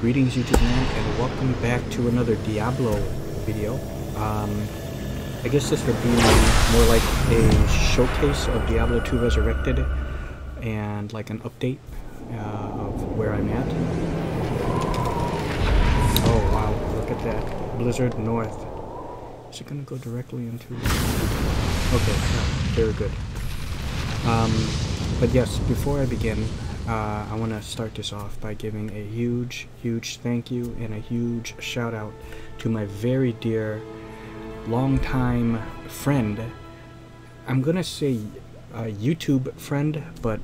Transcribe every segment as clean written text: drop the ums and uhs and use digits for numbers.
Greetings YouTube land, and welcome back to another Diablo video. I guess this would be more like a showcase of Diablo 2 Resurrected and like an update of where I'm at. Oh wow, look at that. Blizzard North. Is it going to go directly into... Okay, no, very good. But yes, before I begin, I want to start this off by giving a huge thank you and a huge shout out to my very dear longtime friend. I'm gonna say YouTube friend, but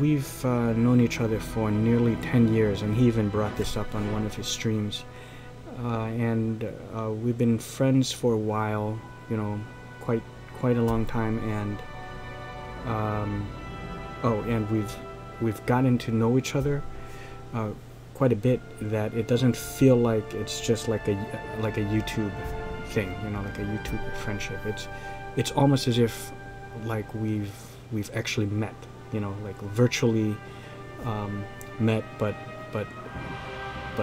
we've known each other for nearly 10 years, and he even brought this up on one of his streams, and we've been friends for a while, you know, quite a long time. And oh, and we've gotten to know each other quite a bit, that it doesn't feel like it's just like a YouTube thing, you know, like a YouTube friendship. It's almost as if like we've actually met, you know, like virtually met, but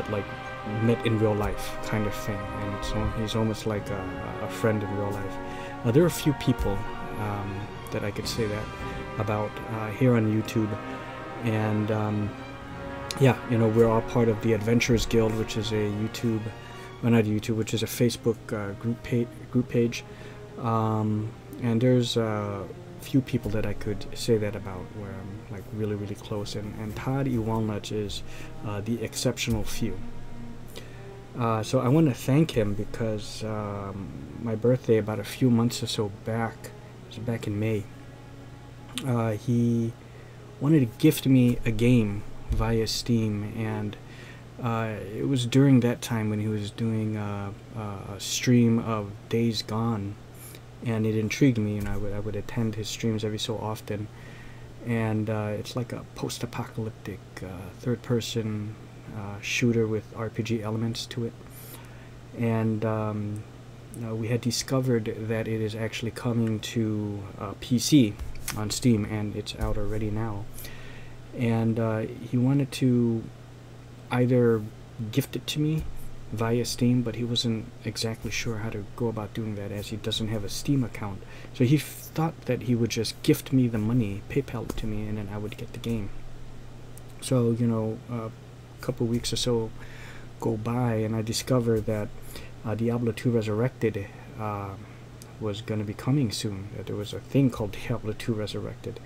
like met in real life kind of thing. And he's almost like a friend in real life. There are a few people that I could say that about here on YouTube, and yeah, you know, we're all part of the Adventurers Guild, which is a YouTube, well, not YouTube, which is a Facebook group page, and there's few people that I could say that about, where I'm like really close, and Todd E. Walnuts is the exceptional few. So I want to thank him because my birthday about a few months or so back, it was back in May, he wanted to gift me a game via Steam, and it was during that time when he was doing a stream of Days Gone, and it intrigued me, and I would attend his streams every so often. And it's like a post-apocalyptic third-person shooter with RPG elements to it, and we had discovered that it is actually coming to PC on Steam, and it's out already now. And he wanted to either gift it to me via Steam, but he wasn't exactly sure how to go about doing that, as he doesn't have a Steam account. So he thought that he would just gift me the money, PayPal it to me, and then I would get the game. So, you know, a couple weeks or so go by, and I discover that Diablo 2 Resurrected was going to be coming soon, that there was a thing called Diablo 2 Resurrected.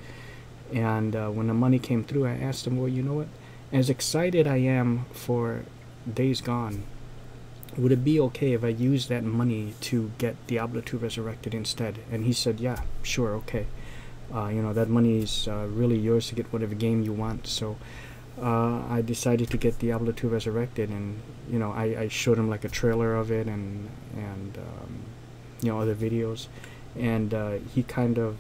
And when the money came through, I asked him, well, you know what, as excited I am for Days Gone, would it be okay if I used that money to get Diablo 2 Resurrected instead? And he said, yeah, sure, okay. You know, that money is really yours to get whatever game you want. So I decided to get Diablo 2 Resurrected, and, you know, I showed him like a trailer of it, and you know, other videos, and he kind of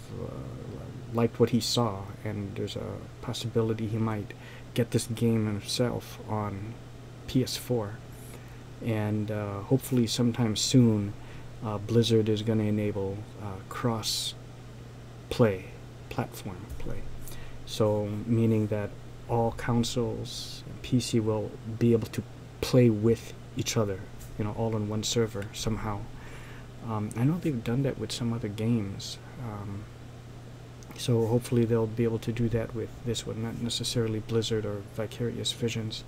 liked what he saw, and there's a possibility he might get this game himself on PS4, and hopefully sometime soon Blizzard is going to enable cross play, platform play, so meaning that all consoles and PC will be able to play with each other, you know, all on one server somehow. I know they've done that with some other games, so hopefully they'll be able to do that with this one, not necessarily Blizzard or Vicarious Visions.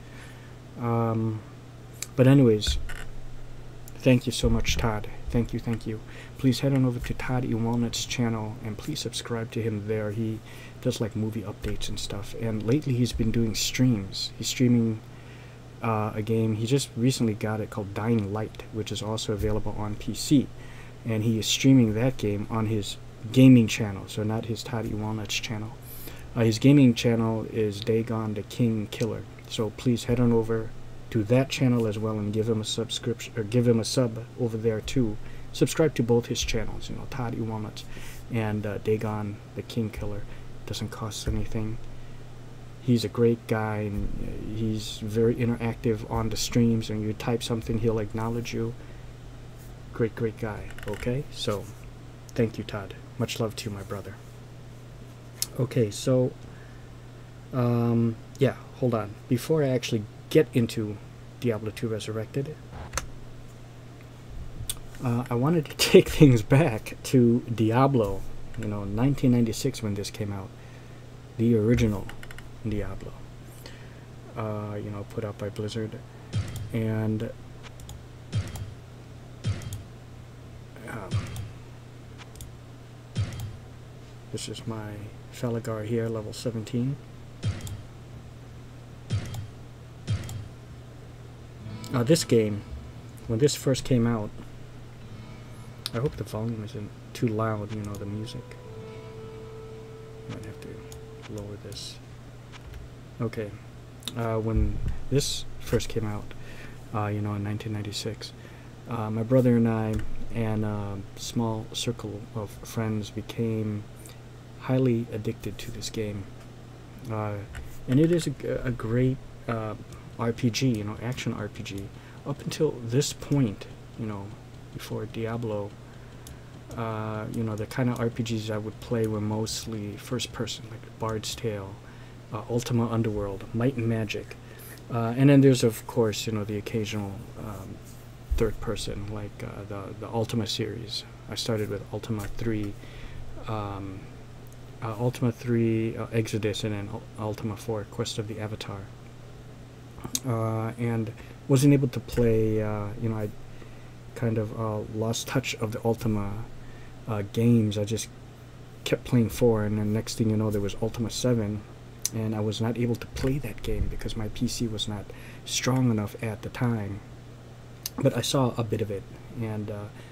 But anyways, thank you so much, Todd. Thank you. Please head on over to Todd E. Walnut's channel, and please subscribe to him there. He does like movie updates and stuff, and lately he's been doing streams. He's streaming a game, he just recently got it, called Dying Light, which is also available on PC, and he is streaming that game on his gaming channel, so not his Todd E. Walnuts channel. His gaming channel is Dagon the King Killer, so please head on over to that channel as well and give him a subscription, or give him a sub over there too. Subscribe to both his channels, you know, Todd E. Walnuts and Dagon the King Killer. Doesn't cost anything. He's a great guy, and he's very interactive on the streams, and you type something, he'll acknowledge you. Great guy. Okay, so thank you, Todd. Much love to you, my brother. Okay, so yeah, hold on. Before I actually get into Diablo 2 Resurrected, I wanted to take things back to Diablo, you know, 1996 when this came out, the original Diablo, you know, put out by Blizzard, and this is my Felagar here, level 17. This game, when this first came out, I hope the volume isn't too loud, you know, the music. Might have to lower this. Okay, when this first came out, you know, in 1996, my brother and I and a small circle of friends became highly addicted to this game. And it is a great RPG, you know, action RPG. Up until this point, you know, before Diablo, you know, the kind of RPGs I would play were mostly first person, like Bard's Tale, Ultima Underworld, Might and Magic, and then there's of course, you know, the occasional third person, like the Ultima series. I started with Ultima 3, Exodus, and then Ultima 4, Quest of the Avatar. And wasn't able to play, you know, I kind of lost touch of the Ultima games. I just kept playing 4, and then next thing you know, there was Ultima 7, and I was not able to play that game because my PC was not strong enough at the time. But I saw a bit of it, and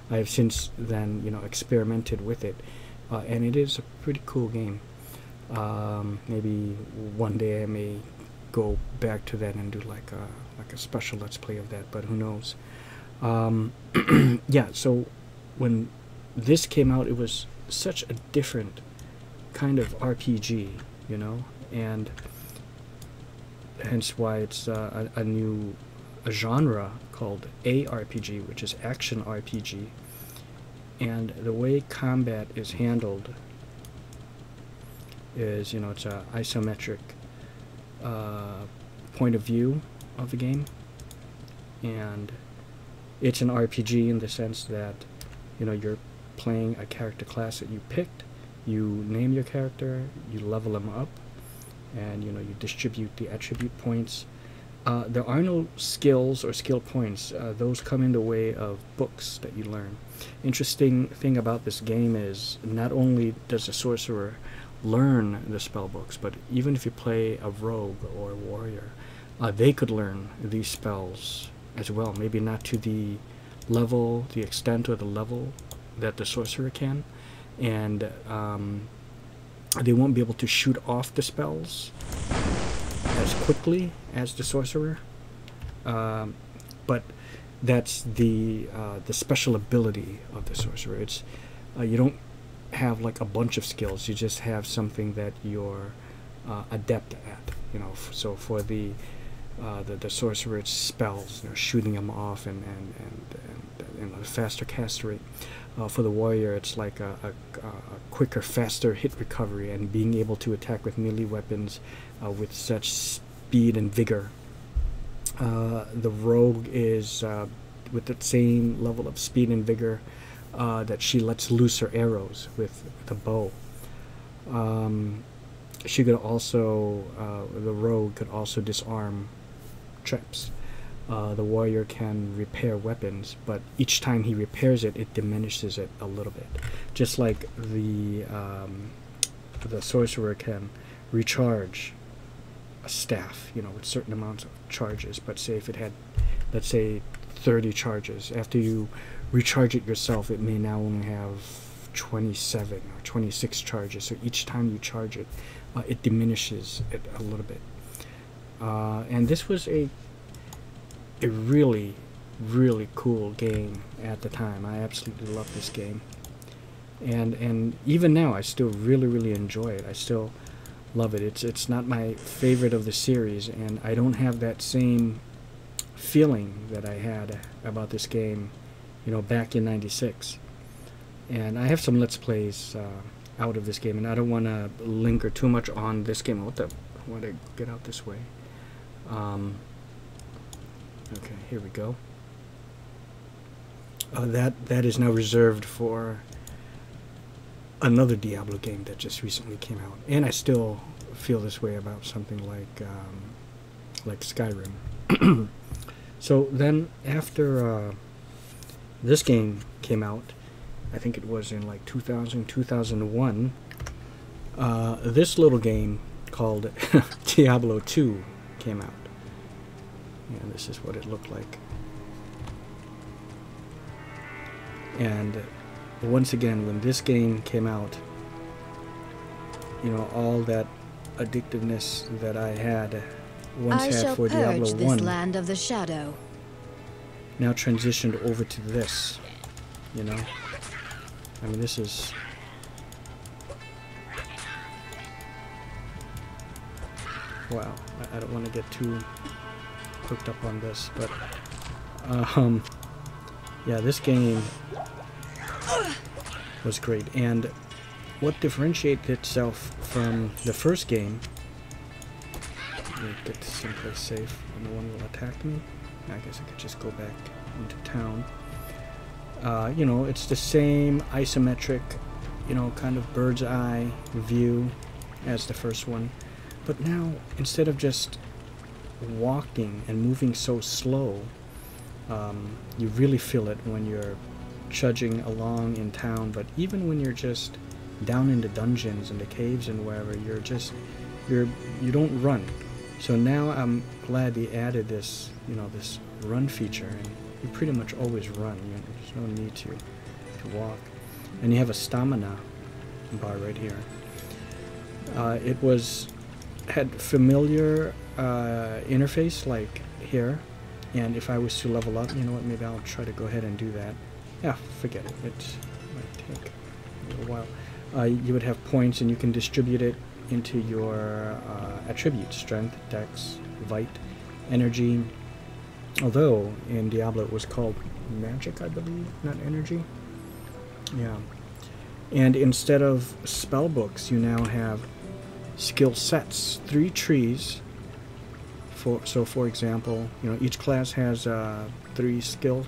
I have since then, you know, experimented with it, and it is a pretty cool game. Maybe one day I may go back to that and do like a special let's play of that, but who knows. Yeah, so when this came out, it was such a different kind of RPG, you know, and hence why it's a new genre called ARPG, which is action RPG, and the way combat is handled is, you know, it's a isometric point of view of the game, and it's an RPG in the sense that, you know, you're playing a character class that you picked, you name your character, you level them up, and, you know, you distribute the attribute points. There are no skills or skill points. Those come in the way of books that you learn. Interesting thing about this game is not only does the sorcerer learn the spell books, but even if you play a rogue or a warrior, they could learn these spells as well. Maybe not to the level, the extent or the level that the sorcerer can, and they won't be able to shoot off the spells as quickly as the sorcerer, but that's the special ability of the sorcerer. It's you don't have like a bunch of skills, you just have something that you're adept at, you know. So for the sorcerer, it's spells, you know, shooting them off and a faster cast rate. For the warrior, it's like a quicker, faster hit recovery and being able to attack with melee weapons with such speed and vigor. The rogue is with the same level of speed and vigor that she lets loose her arrows with a bow. She could also, the rogue could also disarm traps. The warrior can repair weapons, but each time he repairs it, it diminishes it a little bit. Just like the sorcerer can recharge a staff, you know, with certain amounts of charges. But say if it had, let's say, 30 charges, after you recharge it yourself, it may now only have 27 or 26 charges. So each time you charge it, it diminishes it a little bit. And this was a really, really cool game at the time. I absolutely love this game, and even now I still really, really enjoy it. I still love it. It's not my favorite of the series, and I don't have that same feeling that I had about this game, you know, back in '96. And I have some let's plays out of this game, and I don't want to linger too much on this game. What the? I want to get out this way. Okay, here we go. That is now reserved for another Diablo game that just recently came out, and I still feel this way about something like Skyrim. So then after this game came out, I think it was in like 2000, 2001, this little game called Diablo 2 came out. And this is what it looked like. And once again, when this game came out, you know, all that addictiveness that I had once had for Diablo 1. I shall purge this land of the shadow. Now transitioned over to this, you know? I mean, this is... Wow, I don't want to get too hooked up on this, but... yeah, this game was great, and what differentiated itself from the first game... Let me get to someplace safe, and no one will attack me. I guess I could just go back into town. You know, it's the same isometric, you know, kind of bird's eye view as the first one. But now, instead of just walking and moving so slow, you really feel it when you're trudging along in town. But even when you're just down in the dungeons and the caves and wherever, you're just, you don't run. So now I'm glad they added this, you know, this run feature, and you pretty much always run. You know, there's no need to walk, and you have a stamina bar right here. It had familiar interface like here, and if I was to level up, you know what? Maybe I'll try to go ahead and do that. Yeah, forget it. It might take a little while. You would have points, and you can distribute it into your attributes: strength, dex, vite, energy. Although in Diablo it was called magic, I believe, not energy. Yeah. And instead of spell books, you now have skill sets, 3 trees. So for example, you know, each class has 3 skill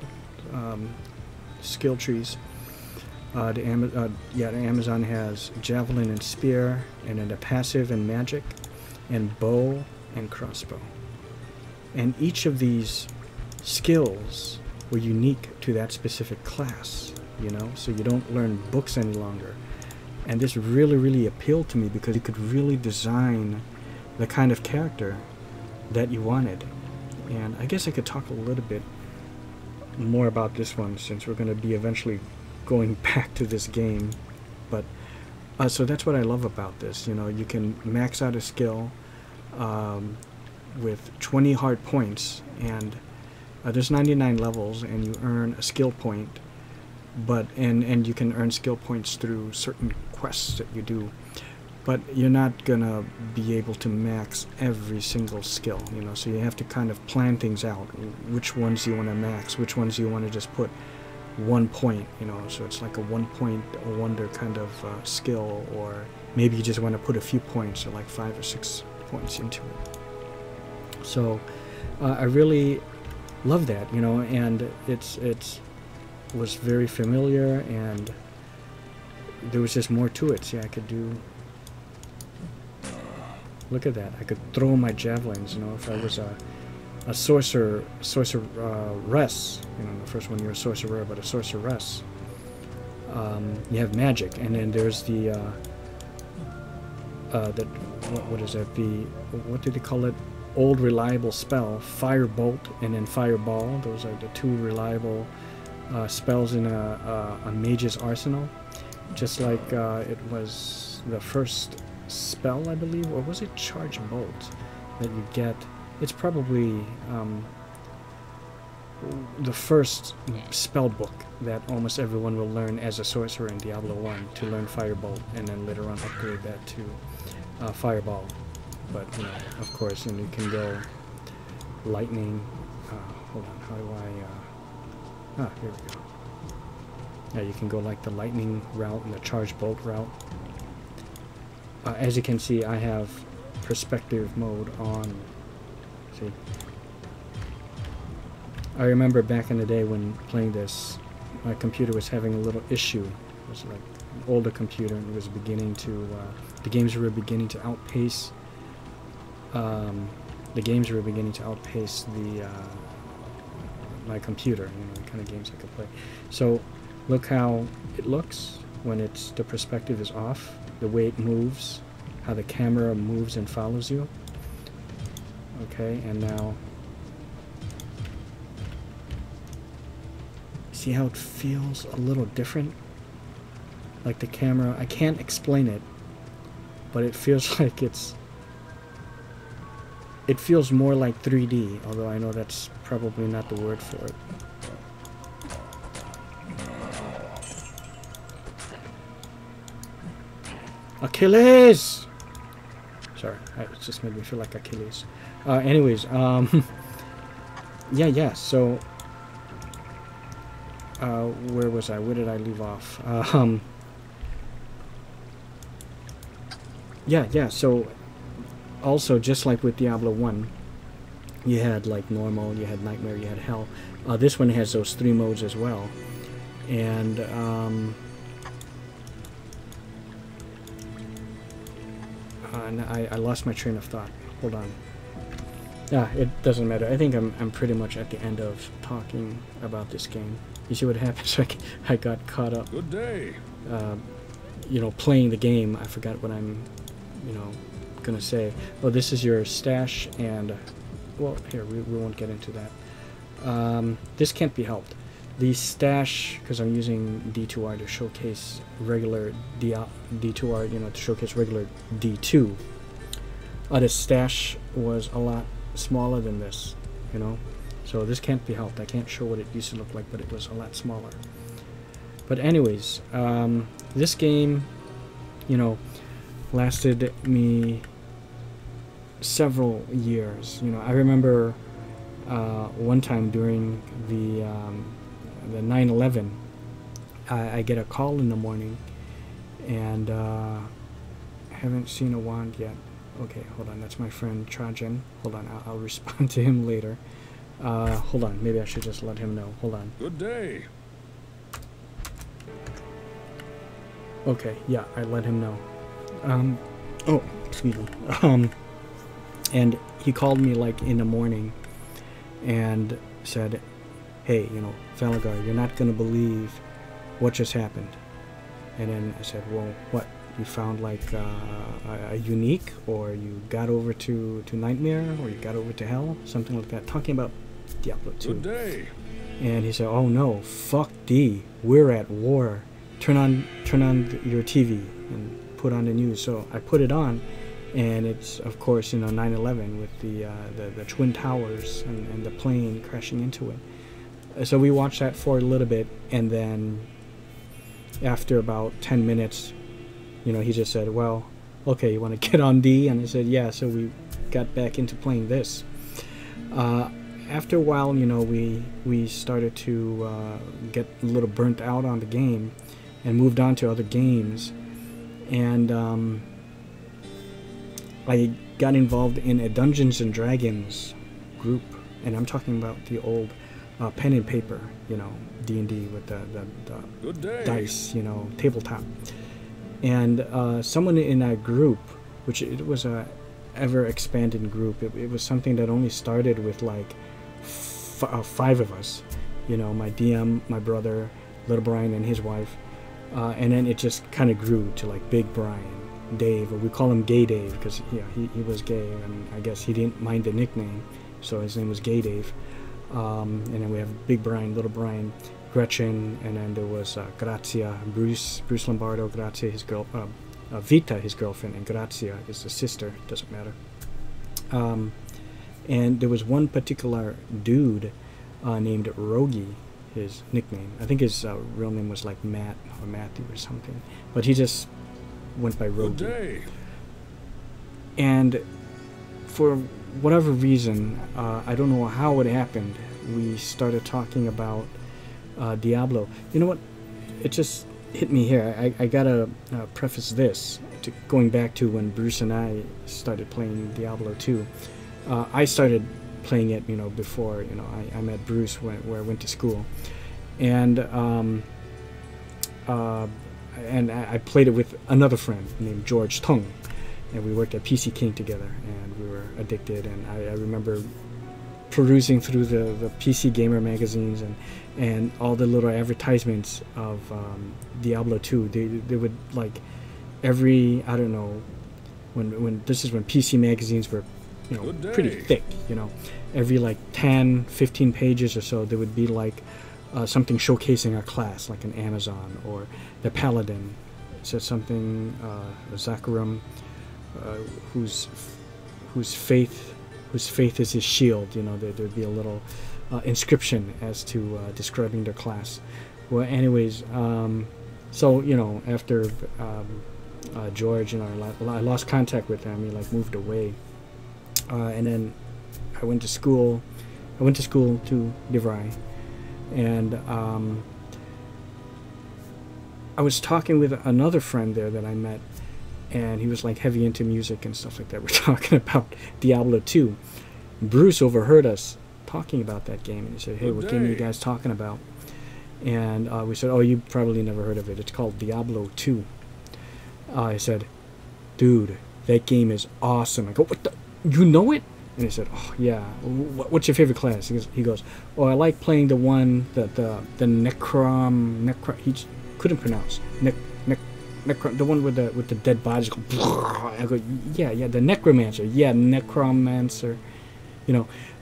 trees. The Amazon has javelin and spear, and then the passive and magic, and bow and crossbow. And each of these skills were unique to that specific class, you know, so you don't learn books any longer. And this really, really appealed to me because you could really design the kind of character that you wanted. And I guess I could talk a little bit more about this one since we're going to be eventually going back to this game. But so that's what I love about this, you know, you can max out a skill with 20 hard points, and there's 99 levels, and you earn a skill point, and you can earn skill points through certain quests that you do, but you're not gonna be able to max every single skill, you know, so you have to kind of plan things out, which ones you want to max, which ones you want to just put 1 point, you know, so it's like a 1 point wonder kind of skill, or maybe you just want to put a few points, or like 5 or 6 points into it. So I really love that, you know, and it was very familiar, and there was just more to it. See, I could do, look at that, I could throw my javelins, you know, if I was a sorceress, you know, in the first one you're a sorcerer, but a sorceress. You have magic, and then there's the, what is that, what do they call it? Old reliable spell, Firebolt, and then Fireball. Those are the 2 reliable spells in a mage's arsenal. Just like it was the first spell, I believe, or was it Charge Bolt that you get? It's probably the first spell book that almost everyone will learn as a sorcerer in Diablo 1, to learn Firebolt, and then later on upgrade that to Fireball. But, you know, of course, and you can go lightning. Hold on, how do I... here we go. Yeah, you can go like the lightning route and the charge bolt route. As you can see, I have perspective mode on. See? I remember back in the day when playing this, my computer was having a little issue. It was like an older computer, and it was beginning to, the games were beginning to outpace the my computer, you know, the kind of games I could play. So look how it looks when it's, the perspective is off, the way it moves, how the camera moves and follows you. Okay, and now see how it feels a little different? Like the camera, I can't explain it, but it feels like it's, it feels more like 3D, although I know that's probably not the word for it. Achilles! Sorry, it just made me feel like Achilles. Anyways, yeah, so... where was I? Where did I leave off? Yeah, so... Also, just like with Diablo 1, you had like normal, you had nightmare, you had hell. This one has those three modes as well. And I lost my train of thought. Hold on. Ah, it doesn't matter. I think I'm pretty much at the end of talking about this game. You see what happens? I got caught up. Good day. You know, playing the game. I forgot what I'm, you know, gonna say. Oh, this is your stash, and well, here we won't get into that. This can't be helped. The stash, because I'm using D2R to showcase regular D2R, you know, to showcase regular D2. The stash was a lot smaller than this, you know, so this can't be helped. I can't show what it used to look like, but it was a lot smaller. But anyways, this game, you know, lasted me several years. You know, I remember one time during the 9/11, I get a call in the morning, and I haven't seen a wand yet. Okay, hold on, that's my friend Trajan. Hold on, I'll respond to him later. Hold on, maybe I should just let him know. Hold on. Good day. Okay, yeah, I let him know. Oh, excuse me. And he called me like in the morning and said, "Hey, you know, Felgar, you're not gonna believe what just happened." And then I said, "Well, what? You found like a unique, or you got over to Nightmare, or you got over to Hell, something like that." Talking about Diablo 2. And he said, "Oh no, fuck D, we're at war. Turn on your TV and put on the news." So I put it on, and it's, of course, you know, 9/11 with the Twin Towers and the plane crashing into it. So we watched that for a little bit, and then after about 10 minutes, you know, he just said, "Well, okay, you want to get on D?" And I said, "Yeah." So we got back into playing this. After a while, you know, we started to get a little burnt out on the game and moved on to other games. And I got involved in a Dungeons and Dragons group, and I'm talking about the old pen and paper, you know, D&D with the dice, you know, tabletop. And someone in our group, which it was a ever-expanding group, it was something that only started with like five of us, you know, my DM, my brother, little Brian and his wife. And then it just kind of grew to like Big Brian, Dave, or we call him Gay Dave because, you know, he was gay, and I guess he didn't mind the nickname, so his name was Gay Dave. And then we have Big Brian, Little Brian, Gretchen, and then there was Grazia, Bruce Lombardo, Grazia, his girl, Vita, his girlfriend, and Grazia is the sister. Doesn't matter. And there was one particular dude named Rogi. His nickname, I think his real name was like Matt or Matthew or something, but he just went by Rogi. And for whatever reason, I don't know how it happened, we started talking about Diablo. You know what, it just hit me here. I gotta preface this to going back to when Bruce and I started playing Diablo 2. I started playing it, you know, before, you know, I met Bruce where I went to school, and I played it with another friend named George Tung, and we worked at PC King together, and we were addicted. And I remember perusing through the PC Gamer magazines and all the little advertisements of Diablo 2. They would, like, every, I don't know, when this is when PC magazines were, you know, pretty thick, you know, every like 10-15 pages or so, there would be like something showcasing a class, like an Amazon or the Paladin. It said something, Zakharum, whose faith is his shield. You know, there'd be a little inscription as to describing their class. Well, anyways, so, you know, after George and I lost contact with him. He, like, moved away, and then I went to school. I went to school to DeVry, and I was talking with another friend there that I met, and he was, like, heavy into music and stuff like that. We're talking about Diablo 2. Bruce overheard us talking about that game, and he said, "Hey, what game are you guys talking about?" And we said, "Oh, you probably never heard of it. It's called Diablo 2." I said, "Dude, that game is awesome." I go, "What the? You know it?" And he said, "Oh, yeah. What's your favorite class?" He goes, "Oh, I like playing the one that the necrom he couldn't pronounce necrom, the one with the dead bodies." I go, yeah, the necromancer. Yeah, necromancer. You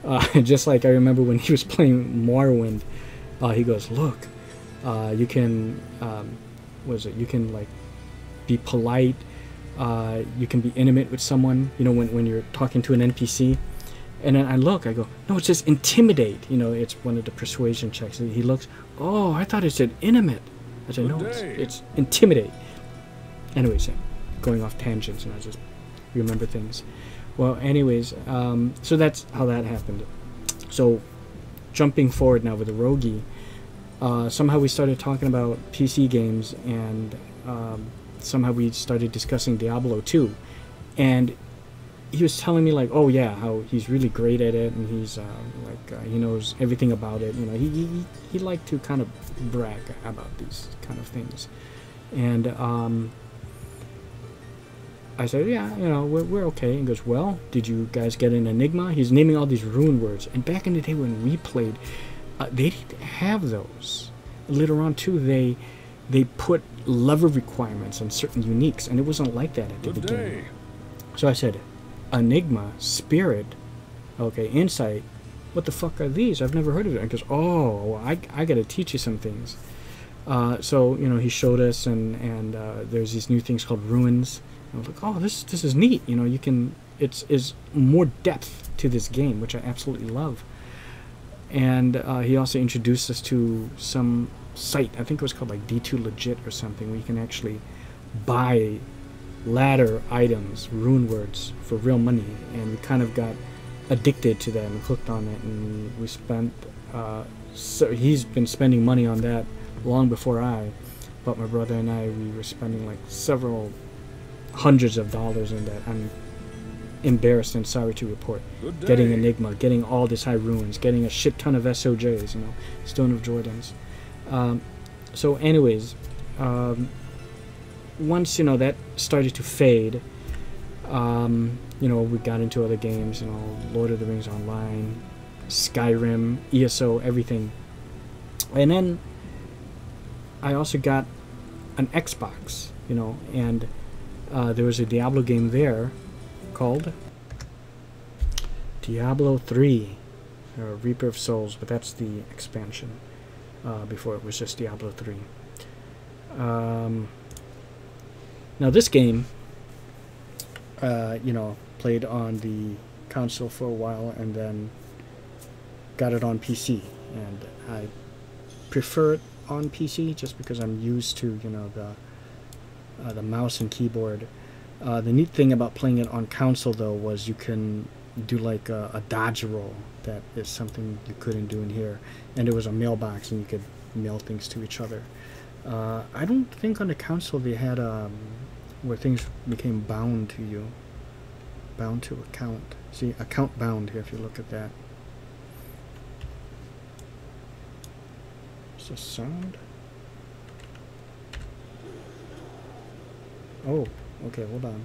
know, just like I remember when he was playing Morrowind. He goes, "Look, you can what is it? You can, like, be polite, you can be intimate with someone, you know, when you're talking to an NPC." And then I look, I go, "No, it says intimidate." You know, it's one of the persuasion checks. And he looks, "Oh, I thought it said intimate." I said, "No, it's intimidate." Anyways, going off tangents, and I just remember things. Well, anyways, so that's how that happened. So jumping forward now with the Rogi, somehow we started talking about PC games, and somehow we started discussing Diablo 2, and he was telling me, like, oh yeah, how he's really great at it, and he's he knows everything about it. You know, he liked to kind of brag about these kind of things, and I said, "Yeah, you know, we're okay." And goes, "Well, did you guys get an Enigma?" He's naming all these rune words, and back in the day when we played, they didn't have those. Later on too, they put level requirements on certain uniques, and it wasn't like that at the beginning. So I said, "Enigma, Spirit, okay, Insight, what the fuck are these? I've never heard of it." And he goes, "Oh, I gotta teach you some things." So, you know, he showed us, and there's these new things called ruins. And I was like, "Oh, this is neat." You know, you can, it's more depth to this game, which I absolutely love. And he also introduced us to some site, I think it was called like D2 Legit or something, where you can actually buy ladder items, rune words, for real money. And we kind of got addicted to that and hooked on it, and we spent so he's been spending money on that long before I, but my brother and I, we were spending like several hundreds of dollars in that. I'm embarrassed and sorry to report, getting Enigma, getting all this high runes, getting a shit ton of SOJs, you know, Stone of Jordans. So anyways, once, you know, that started to fade, you know, we got into other games, you know, Lord of the Rings Online, Skyrim, ESO, everything. And then I also got an Xbox, you know, and there was a Diablo game there called Diablo 3, or Reaper of Souls, but that's the expansion. Before it was just Diablo 3. Now this game, you know, played on the console for a while, and then got it on PC, and I prefer it on PC just because I'm used to, you know, the mouse and keyboard. The neat thing about playing it on console though was you can do like a dodge roll. That is something you couldn't do in here. And there was a mailbox, and you could mail things to each other. I don't think on the console they had where things became bound to you, bound to account. See, account bound here, if you look at that. What's the sound? Oh, okay, hold on.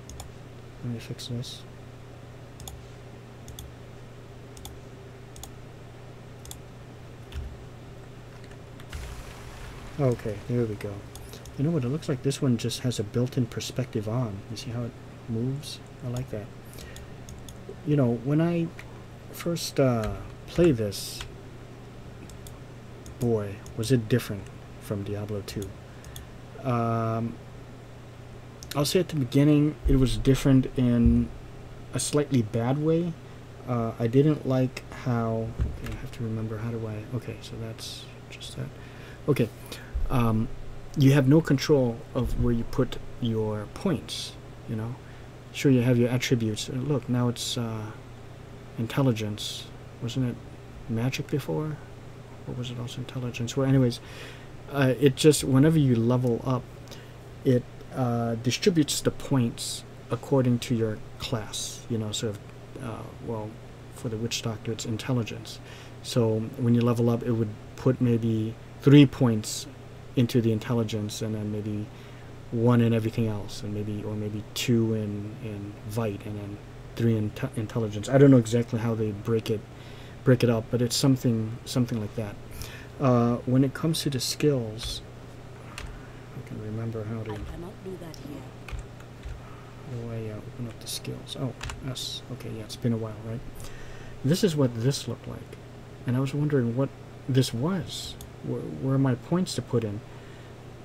Let me fix this. Okay, there we go. You know what, it looks like this one just has a built-in perspective on. You see how it moves? I like that. You know, when I first play this, boy, was it different from Diablo 2. I'll say at the beginning, it was different in a slightly bad way. I didn't like how... Okay, I have to remember, how do I... Okay, so that's just that. Okay, you have no control of where you put your points, you know. Sure, you have your attributes. Look, now it's intelligence. Wasn't it magic before? Or was it also intelligence? Well, anyways, it just, whenever you level up, it... distributes the points according to your class, you know, sort of, well, for the Witch Doctor, it's intelligence. So when you level up, it would put maybe 3 points into the intelligence, and then maybe 1 in everything else, and maybe, or maybe 2 in Vite, and then 3 in intelligence. I don't know exactly how they break it up, but it's something like that. When it comes to the skills, I can remember how to... How do I open up the skills? Oh, S. Okay, yeah, it's been a while, right? This is what this looked like. And I was wondering what this was. Where are my points to put in?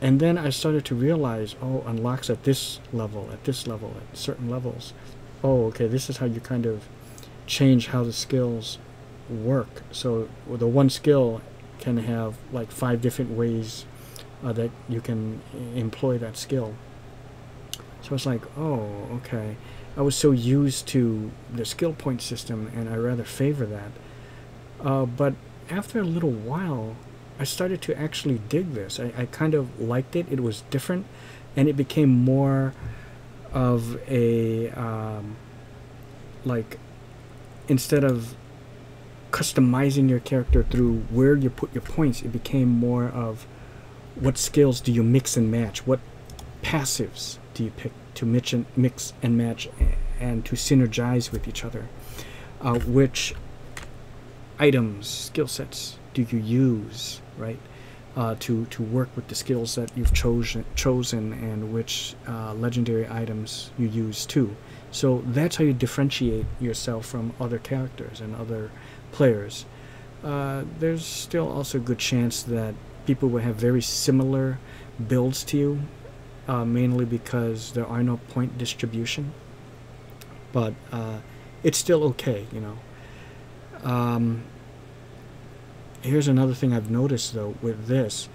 And then I started to realize, oh, unlocks at this level, at this level, at certain levels. Oh, okay, this is how you kind of change how the skills work. So the one skill can have like 5 different ways that you can employ that skill. So it's like, oh, okay. I was so used to the skill point system, and I rather favor that. But after a little while, I started to actually dig this. I kind of liked it. It was different, and it became more of a, like, instead of customizing your character through where you put your points, it became more of, what skills do you mix and match? What passives do you pick to mix and match and to synergize with each other? Which items, skill sets do you use, right, to work with the skills that you've chosen, and which legendary items you use too? So that's how you differentiate yourself from other characters and other players. There's still also a good chance that people will have very similar builds to you, mainly because there are no point distribution, but it's still okay, you know. Here's another thing I've noticed though with this.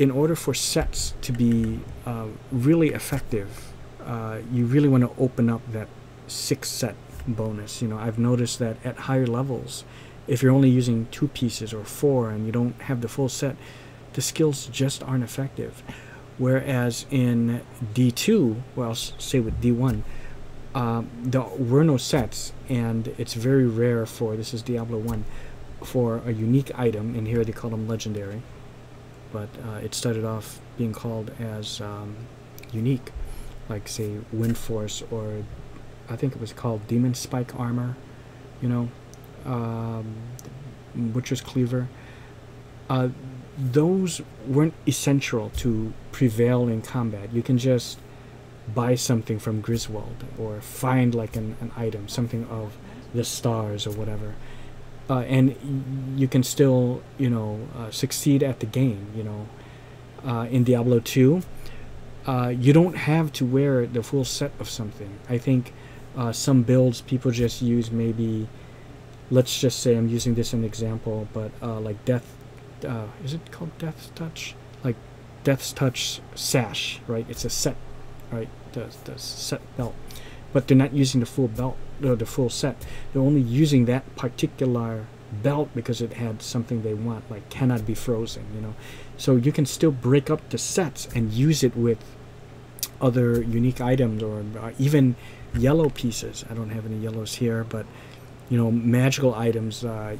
In order for sets to be really effective, you really want to open up that 6 set bonus. You know, I've noticed that at higher levels, if you're only using 2 pieces or 4 and you don't have the full set, the skills just aren't effective. Whereas in D2, well, say with D1, there were no sets, and it's very rare for, this is Diablo 1, for a unique item, and here they call them legendary, but it started off being called as unique, like say Wind Force, or I think it was called Demon Spike Armor, you know, Butcher's Cleaver. Those weren't essential to prevail in combat. You can just buy something from Griswold, or find like an item, something of the stars or whatever, and you can still, you know, succeed at the game, you know. In Diablo 2, you don't have to wear the full set of something. I think some builds people just use, maybe, let's just say, I'm using this as an example, but like Death, is it called Death's Touch? Like Death's Touch sash, right? It's a set, right? The set belt, but they're not using the full belt, or the full set. They're only using that particular belt because it had something they want, like cannot be frozen, you know. So you can still break up the sets and use it with other unique items, or even yellow pieces. I don't have any yellows here, but you know, magical items, or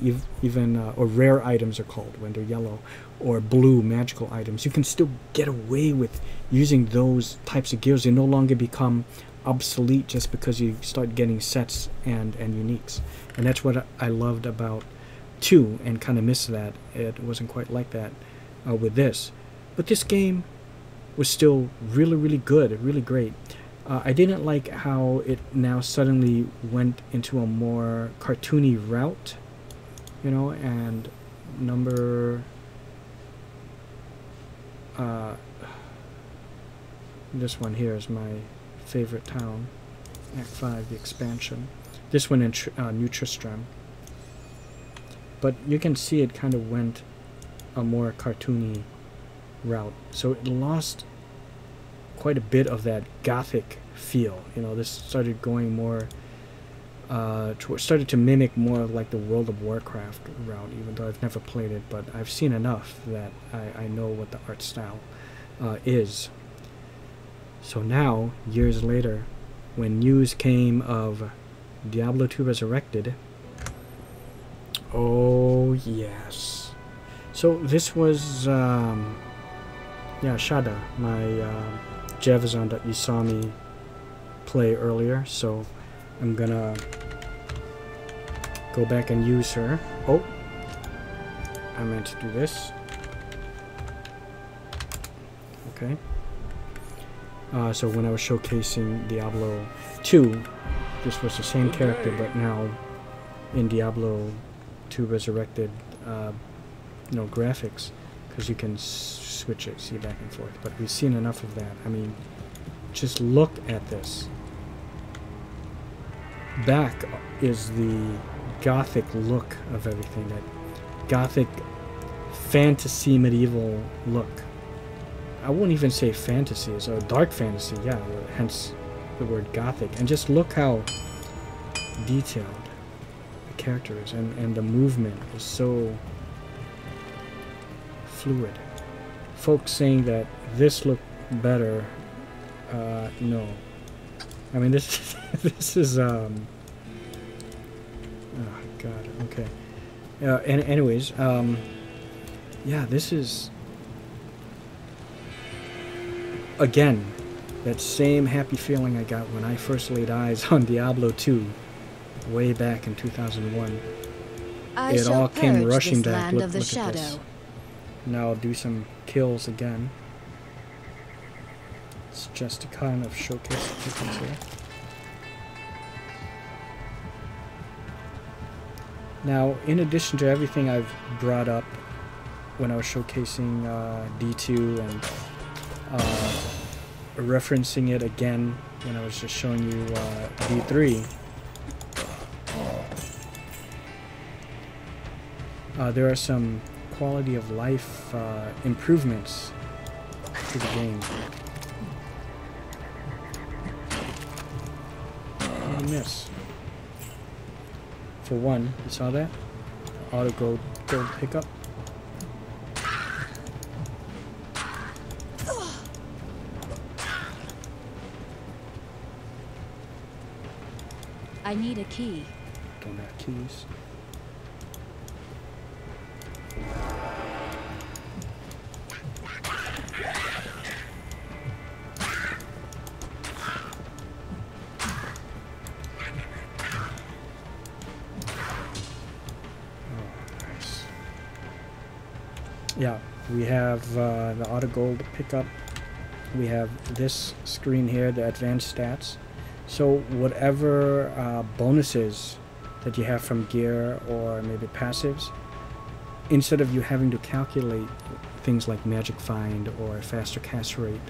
rare items are called when they're yellow, or blue magical items. You can still get away with using those types of gears. They no longer become obsolete just because you start getting sets and uniques. And that's what I loved about 2, and kind of missed that. It wasn't quite like that with this. But this game was still really, really good, really great. I didn't like how it now suddenly went into a more cartoony route, you know, and this one here is my favorite town, Act 5, the expansion. This one in New Tristram. But you can see it kind of went a more cartoony route, so it lost quite a bit of that gothic feel. You know, this started going more, started to mimic more like the World of Warcraft route, even though I've never played it, but I've seen enough that I know what the art style is. So now, years later, when news came of Diablo 2 Resurrected, oh yes. So this was, yeah, Shada, my Javazon that you saw me play earlier, so I'm gonna go back and use her. Oh, I meant to do this. Okay. So when I was showcasing Diablo 2, this was the same character, but now in Diablo 2 Resurrected, no graphics, because you can switch it, see, back and forth. But we've seen enough of that. I mean, just look at this. Back is the gothic look of everything, that gothic fantasy medieval look. I wouldn't even say fantasy, it's a dark fantasy, yeah, hence the word gothic. And just look how detailed the character is, and the movement is so fluid. Folks saying that this looked better, no. I mean, this this is oh god, okay. And anyways, yeah, this is again that same happy feeling I got when I first laid eyes on Diablo 2 way back in 2001. It all came rushing back. Look, look at this. Now I'll do some kills again. It's just to kind of showcase the difference here. Now, in addition to everything I've brought up when I was showcasing D2 and referencing it again when I was just showing you D3, there are some quality of life improvements to the game. And this, for one, you saw that auto gold pickup. I need a key. Don't have keys. Yeah, we have the auto gold pickup. We have this screen here, the advanced stats. So whatever bonuses that you have from gear or maybe passives, instead of you having to calculate things like magic find or faster cast rate,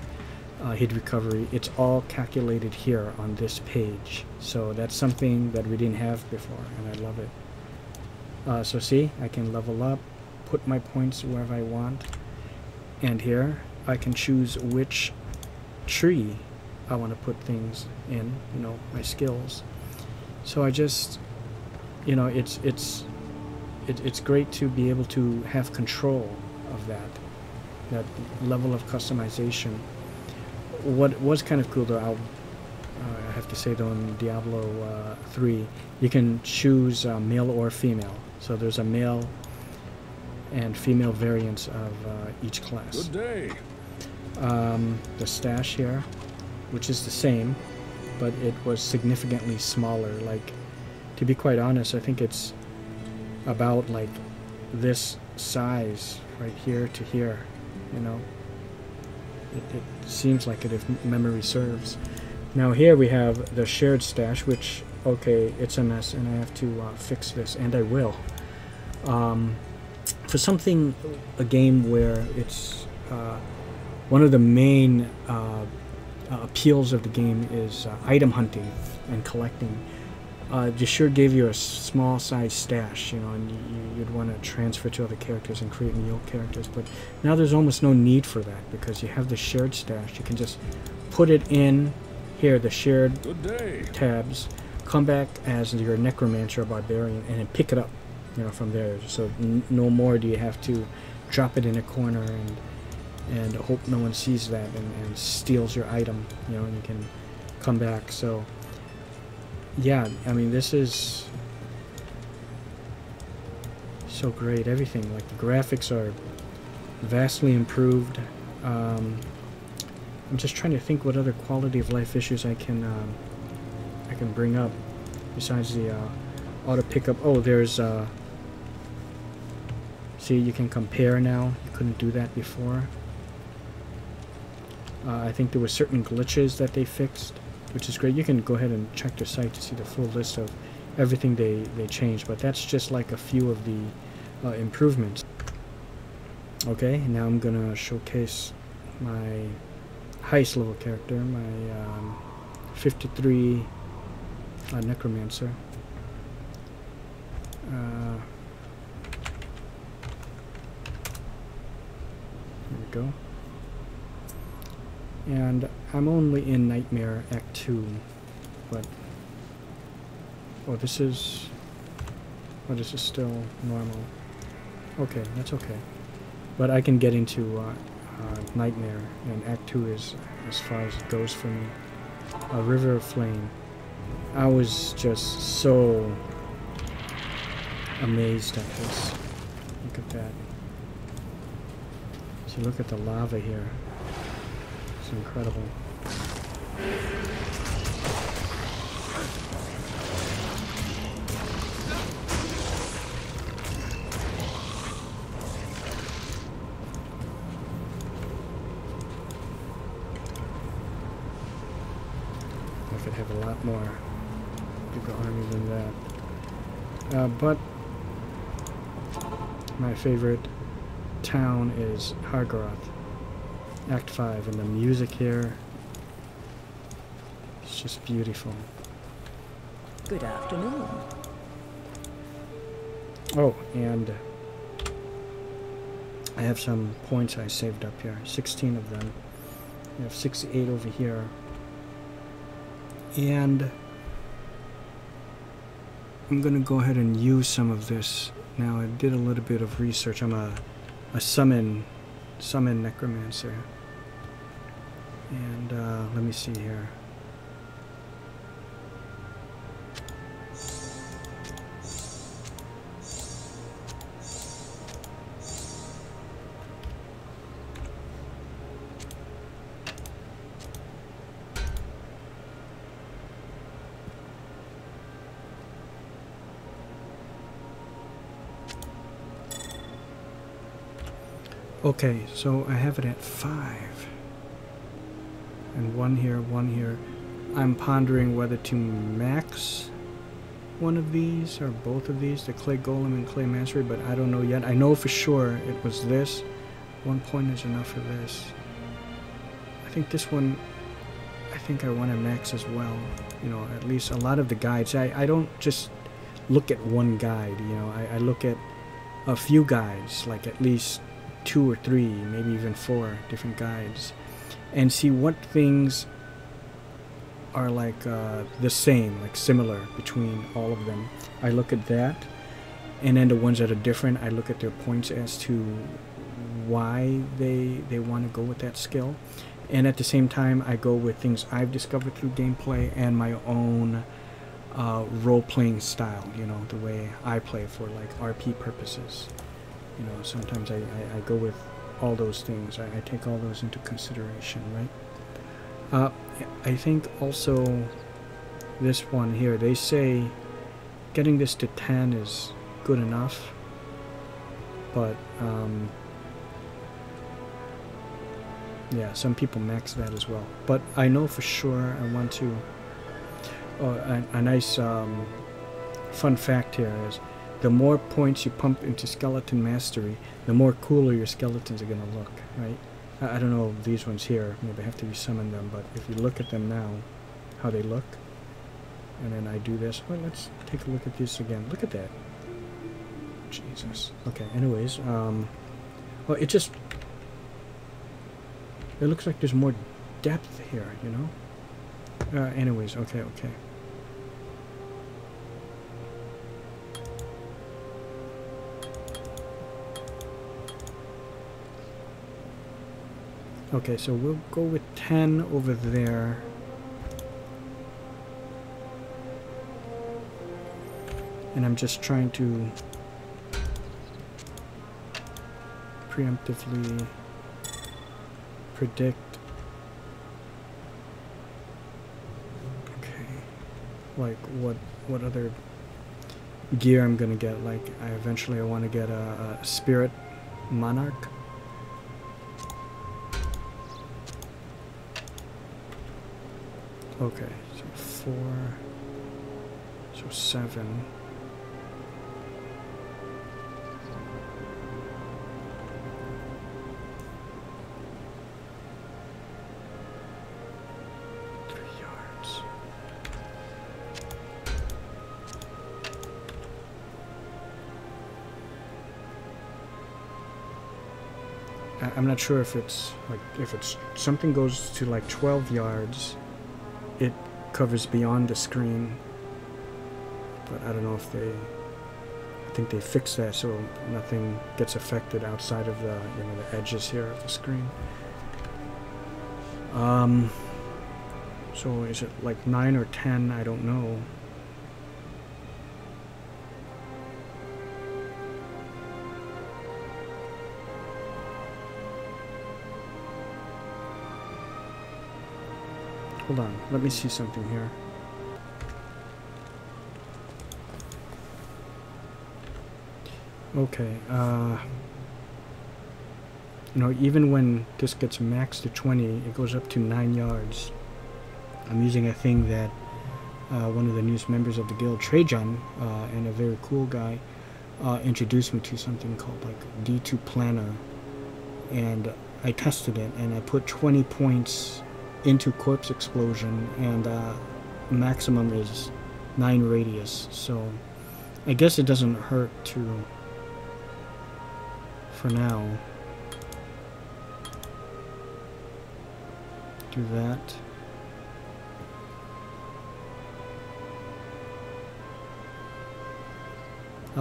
hit recovery, it's all calculated here on this page. So that's something that we didn't have before, and I love it. So see, I can level up, put my points wherever I want, and here I can choose which tree I want to put things in, you know, my skills. So I just, you know, it's great to be able to have control of that level of customization. What was kind of cool though, I'll I have to say though, in Diablo 3, you can choose male or female. So there's a male and female variants of each class. Good day. The stash here, which is the same, but it was significantly smaller. Like, to be quite honest, I think it's about like this size right here to here, you know. It seems like it, if memory serves. Now here we have the shared stash, which, okay, it's a mess, and I have to fix this, and I will. For something, a game where it's one of the main appeals of the game is item hunting and collecting. They sure gave you a small size stash, you know, and you'd want to transfer to other characters and create new characters. But now there's almost no need for that, because you have the shared stash. You can just put it in here, the shared tabs, come back as your necromancer or barbarian, and then pick it up, you know, from there. So no more do you have to drop it in a corner and hope no one sees that and steals your item, you know, and you can come back. So yeah, I mean, this is so great. Everything, like the graphics are vastly improved. I'm just trying to think what other quality of life issues I can bring up besides the auto pickup. Oh, there's see, you can compare now. You couldn't do that before. I think there were certain glitches that they fixed, which is great. You can go ahead and check their site to see the full list of everything they changed, but that's just like a few of the improvements. Okay, now I'm gonna showcase my highest level character, my 53 necromancer. There we go. And I'm only in Nightmare Act 2, but oh, this is still normal. Okay, that's okay. But I can get into Nightmare, and Act 2 is as far as it goes for me. River of Flame. I was just so amazed at this. Look at that. So look at the lava here. Incredible. I could have a lot more bigger army than that. But my favorite town is Hargaroth. Act 5, and the music here, it's just beautiful. Good afternoon. Oh, and I have some points I saved up here, 16 of them. I have 68 over here. And I'm going to go ahead and use some of this. Now, I did a little bit of research. I'm a summon necromancer, and let me see here. Okay, so I have it at 5, and one here. I'm pondering whether to max one of these or both of these, the Clay Golem and Clay Mastery, but I don't know yet. I know for sure it was this. 1 point is enough for this. I think this one, I think I want to max as well. You know, at least a lot of the guides. I don't just look at one guide, you know. I look at a few guides, like at least 2 or 3, maybe even 4 different guides, and see what things are like the same, like similar between all of them. I look at that, and then the ones that are different, I look at their points as to why they want to go with that skill, And at the same time, I go with things I've discovered through gameplay and my own role-playing style, you know, the way I play for, like, RP purposes. You know, sometimes I go with all those things. I take all those into consideration, right? I think also this one here, they say getting this to 10 is good enough, but yeah, some people max that as well. But I know for sure I want to, a nice fun fact here is the more points you pump into skeleton mastery, the more cooler your skeletons are going to look, right? I don't know these ones here, maybe I have to resummon them, but if you look at them now, how they look, and then I do this, well, let's take a look at this again, look at that, Jesus, okay, anyways, well, it just, it looks like there's more depth here, you know, anyways, okay, okay. Okay, so we'll go with 10 over there. And I'm just trying to preemptively predict. Okay. Like what other gear I'm gonna get. Like I eventually wanna get a Spirit Monarch. Okay, so 4, so 7. I'm not sure if it's like if it's something goes to like 12 yards, it covers beyond the screen, but I don't know if they, I think they fixed that so nothing gets affected outside of the, you know, the edges here of the screen. So is it like 9 or 10? I don't know. Hold on, let me see something here. Okay, you know, even when this gets maxed to 20, it goes up to 9 yards. I'm using a thing that one of the newest members of the guild, Trajan, and a very cool guy, introduced me to something called like D2 Planner. And I tested it, and I put 20 points into corpse explosion, and maximum is 9 radius, so I guess it doesn't hurt to, for now, do that.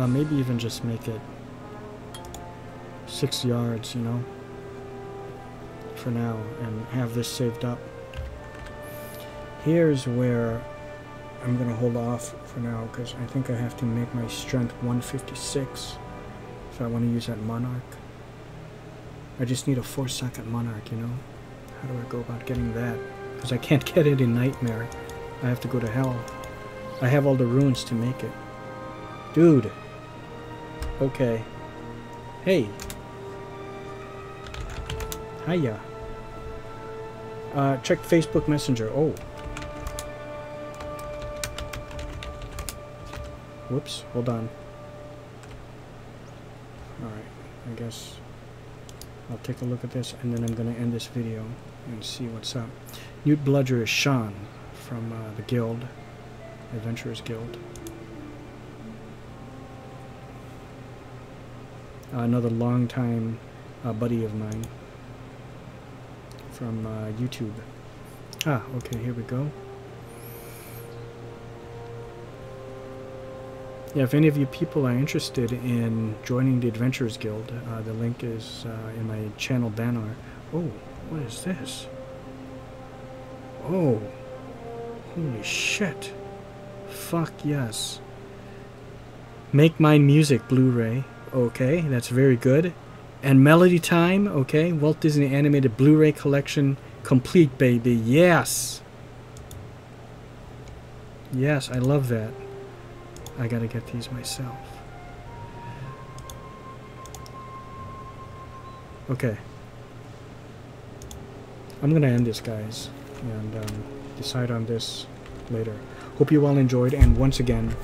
Maybe even just make it 6 yards, you know, for now, and have this saved up. Here's where I'm going to hold off for now, because I think I have to make my strength 156 if I want to use that Monarch. I just need a 4-second Monarch, you know? How do I go about getting that? Because I can't get it in Nightmare. I have to go to Hell. I have all the runes to make it. Dude! Okay. Hey! Hiya! Check Facebook Messenger. Oh. Whoops, hold on. Alright, I guess I'll take a look at this and then I'm going to end this video and see what's up. Newt Bludger is Sean from the Guild, Adventurers Guild. Another long-time buddy of mine from YouTube. Ah, okay, here we go. Yeah, if any of you people are interested in joining the Adventurers Guild, the link is in my channel banner. Oh, what is this? Oh. Holy shit. Fuck yes. Make My Music Blu-ray. Okay, that's very good. And Melody Time. Okay, Walt Disney Animated Blu-ray Collection Complete, baby. Yes! Yes, I love that. I gotta get these myself. Okay. I'm gonna end this, guys, and decide on this later. Hope you all enjoyed, and once again,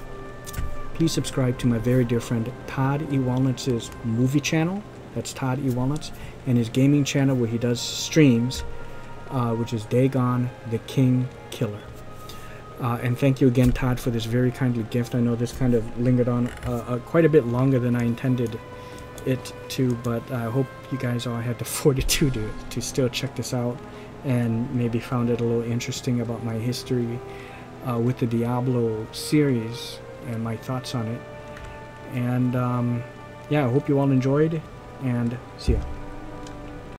please subscribe to my very dear friend Todd E. Walnuts' movie channel. That's Todd E. Walnuts, and his gaming channel where he does streams, which is Dagon the King Killer. And thank you again, Todd, for this very kindly gift. I know this kind of lingered on quite a bit longer than I intended it to, but I hope you guys all had the fortitude to still check this out and maybe found it a little interesting about my history with the Diablo series and my thoughts on it. And yeah, I hope you all enjoyed, and see ya.